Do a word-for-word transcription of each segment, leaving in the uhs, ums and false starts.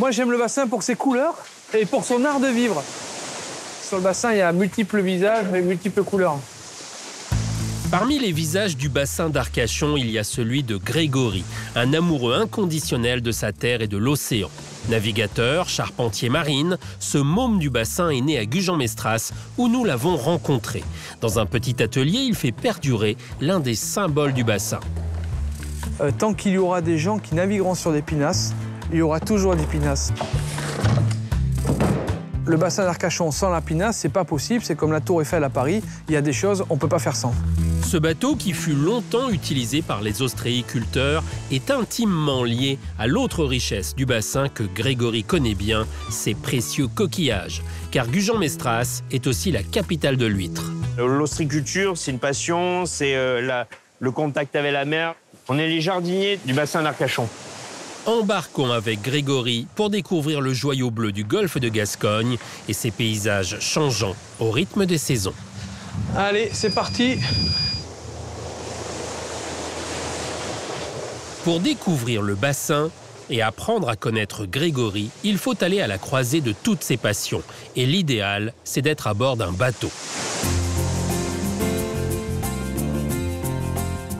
Moi, j'aime le bassin pour ses couleurs et pour son art de vivre. Sur le bassin, il y a multiples visages et multiples couleurs. Parmi les visages du bassin d'Arcachon, il y a celui de Grégory, un amoureux inconditionnel de sa terre et de l'océan. Navigateur, charpentier marine, ce môme du bassin est né à Gujan-Mestras, où nous l'avons rencontré. Dans un petit atelier, il fait perdurer l'un des symboles du bassin. Euh, tant qu'il y aura des gens qui navigueront sur des pinasses, il y aura toujours des pinasses. Le bassin d'Arcachon sans la pinasse, c'est pas possible, c'est comme la Tour Eiffel à Paris, il y a des choses, on peut pas faire sans. Ce bateau, qui fut longtemps utilisé par les ostréiculteurs, est intimement lié à l'autre richesse du bassin que Grégory connaît bien, ses précieux coquillages. Car Gujan-Mestras est aussi la capitale de l'huître. L'ostréiculture, c'est une passion, c'est euh, le contact avec la mer. On est les jardiniers du bassin d'Arcachon. Embarquons avec Grégory pour découvrir le joyau bleu du golfe de Gascogne et ses paysages changeants au rythme des saisons. Allez, c'est parti! Pour découvrir le bassin et apprendre à connaître Grégory, il faut aller à la croisée de toutes ses passions. Et l'idéal, c'est d'être à bord d'un bateau.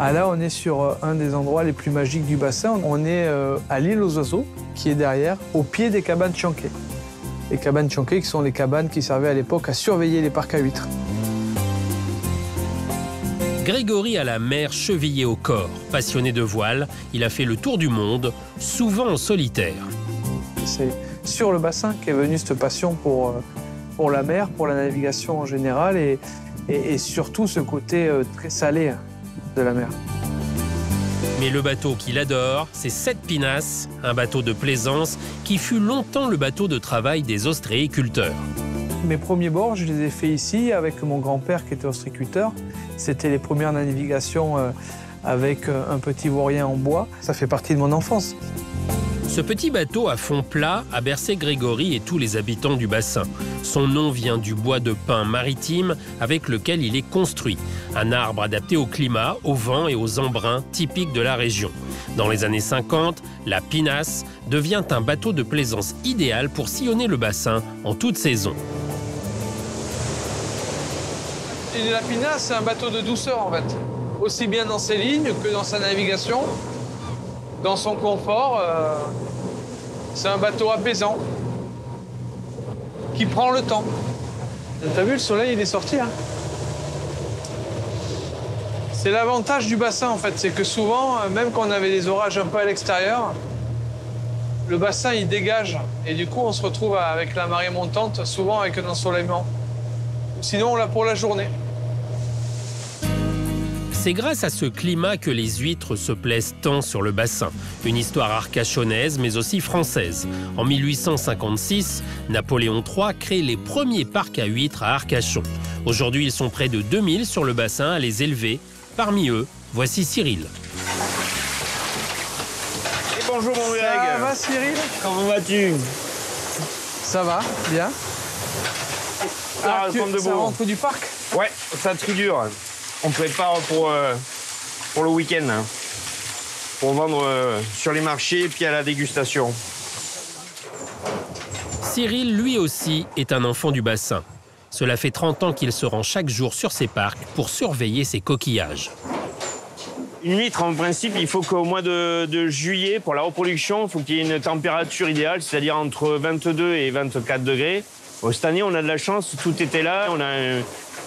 Ah là, on est sur un des endroits les plus magiques du bassin. On est à l'île aux oiseaux, qui est derrière, au pied des cabanes chanquées. Les cabanes chanquées, qui sont les cabanes qui servaient à l'époque à surveiller les parcs à huîtres. Grégory a la mer chevillée au corps. Passionné de voile, il a fait le tour du monde, souvent en solitaire. C'est sur le bassin qu'est venue cette passion pour, pour la mer, pour la navigation en général, et, et, et surtout ce côté très salé de la mer. Mais le bateau qu'il adore, c'est cette pinasse, un bateau de plaisance qui fut longtemps le bateau de travail des ostréiculteurs. Mes premiers bords, je les ai faits ici avec mon grand-père qui était ostréiculteur. C'était les premières navigations avec un petit vaurien en bois. Ça fait partie de mon enfance. Ce petit bateau à fond plat a bercé Grégory et tous les habitants du bassin. Son nom vient du bois de pin maritime avec lequel il est construit. Un arbre adapté au climat, au vent et aux embruns typiques de la région. Dans les années cinquante, la pinasse devient un bateau de plaisance idéal pour sillonner le bassin en toute saison. Et la pinasse, c'est un bateau de douceur en fait. Aussi bien dans ses lignes que dans sa navigation. Dans son confort, euh, c'est un bateau apaisant qui prend le temps. T'as vu, le soleil, il est sorti, hein? C'est l'avantage du bassin, en fait. C'est que souvent, même quand on avait des orages un peu à l'extérieur, le bassin, il dégage. Et du coup, on se retrouve avec la marée montante, souvent avec un ensoleillement. Sinon, on l'a pour la journée. C'est grâce à ce climat que les huîtres se plaisent tant sur le bassin. Une histoire arcachonnaise, mais aussi française. En mille huit cent cinquante-six, Napoléon trois crée les premiers parcs à huîtres à Arcachon. Aujourd'hui, ils sont près de deux mille sur le bassin à les élever. Parmi eux, voici Cyril. Et bonjour mon collègue. Ça va Cyril? Comment vas-tu? Ça va, bien. Ah, ah, tu, de ça rentre du parc? Ouais, ça trie dur. On prépare pour, euh, pour le week-end, hein, pour vendre euh, sur les marchés et puis à la dégustation. Cyril, lui aussi, est un enfant du bassin. Cela fait trente ans qu'il se rend chaque jour sur ces parcs pour surveiller ses coquillages. Une huître, en principe, il faut qu'au mois de, de juillet, pour la reproduction, il faut qu'il y ait une température idéale, c'est-à-dire entre vingt-deux et vingt-quatre degrés. Bon, cette année, on a de la chance, tout était là, on a... Euh,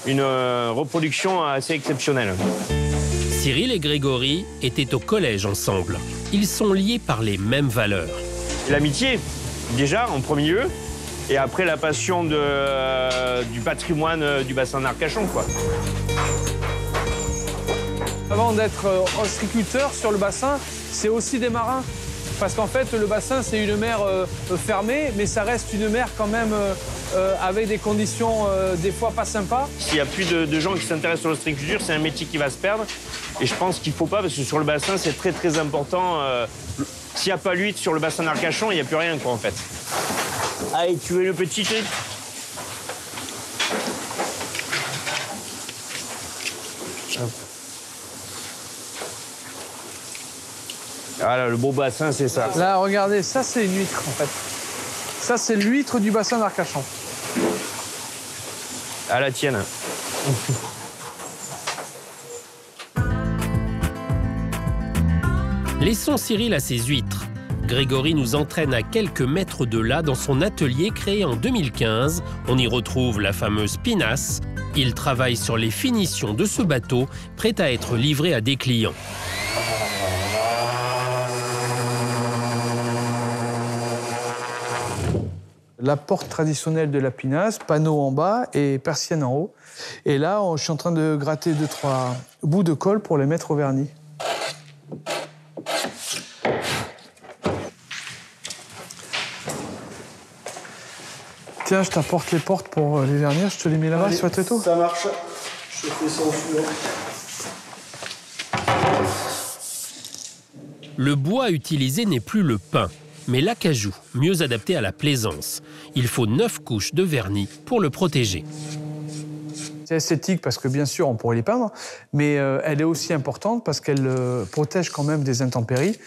Une euh, reproduction assez exceptionnelle. Cyril et Grégory étaient au collège ensemble. Ils sont liés par les mêmes valeurs. L'amitié, déjà, en premier lieu, et après la passion de, euh, du patrimoine euh, du bassin d'Arcachon, quoi. Avant d'être euh, ostréiculteur sur le bassin, c'est aussi des marins. Parce qu'en fait, le bassin, c'est une mer euh, fermée, mais ça reste une mer quand même euh, euh, avec des conditions euh, des fois pas sympas. S'il n'y a plus de, de gens qui s'intéressent à l'ostréiculture, c'est un métier qui va se perdre. Et je pense qu'il ne faut pas, parce que sur le bassin, c'est très, très important. Euh, S'il n'y a pas l'huître sur le bassin d'Arcachon, il n'y a plus rien, quoi, en fait. Allez, tu veux le petit truc? Voilà, le beau bassin, c'est ça. Là, regardez, ça, c'est une huître, en fait. Ça, c'est l'huître du bassin d'Arcachon. À la tienne. Laissons Cyril à ses huîtres. Grégory nous entraîne à quelques mètres de là dans son atelier créé en deux mille quinze. On y retrouve la fameuse pinasse. Il travaille sur les finitions de ce bateau, prêt à être livré à des clients. La porte traditionnelle de la pinasse, panneau en bas et persienne en haut. Et là, je suis en train de gratter deux, trois bouts de colle pour les mettre au vernis. Tiens, je t'apporte les portes pour les vernis, je te les mets là-bas sur le tréteau. Ça marche, je te fais ça au fur. Le bois utilisé n'est plus le pin, mais l'acajou, mieux adapté à la plaisance. Il faut neuf couches de vernis pour le protéger. C'est esthétique parce que bien sûr on pourrait les peindre, mais elle est aussi importante parce qu'elle protège quand même des intempéries,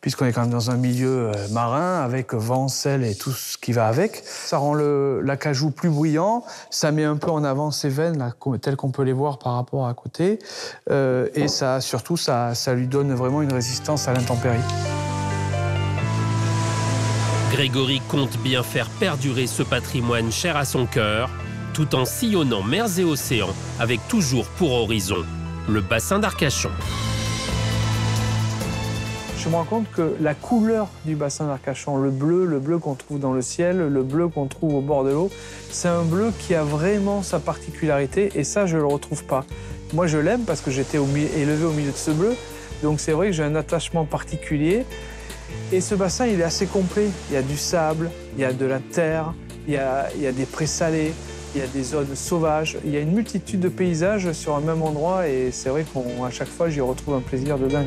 puisqu'on est quand même dans un milieu marin, avec vent, sel et tout ce qui va avec. Ça rend l'acajou plus brillant, ça met un peu en avant ses veines, là, telles qu'on peut les voir par rapport à côté, euh, et ça, surtout, ça, ça lui donne vraiment une résistance à l'intempérie. Grégory compte bien faire perdurer ce patrimoine cher à son cœur, tout en sillonnant mers et océans, avec toujours pour horizon le bassin d'Arcachon. Je me rends compte que la couleur du bassin d'Arcachon, le bleu, le bleu qu'on trouve dans le ciel, le bleu qu'on trouve au bord de l'eau, c'est un bleu qui a vraiment sa particularité et ça, je le retrouve pas. Moi, je l'aime parce que j'étais élevé au milieu de ce bleu, donc c'est vrai que j'ai un attachement particulier. Et ce bassin, il est assez complet. Il y a du sable, il y a de la terre, il y a, il y a des prés salés, il y a des zones sauvages, il y a une multitude de paysages sur un même endroit et c'est vrai qu'à chaque fois, j'y retrouve un plaisir de dingue.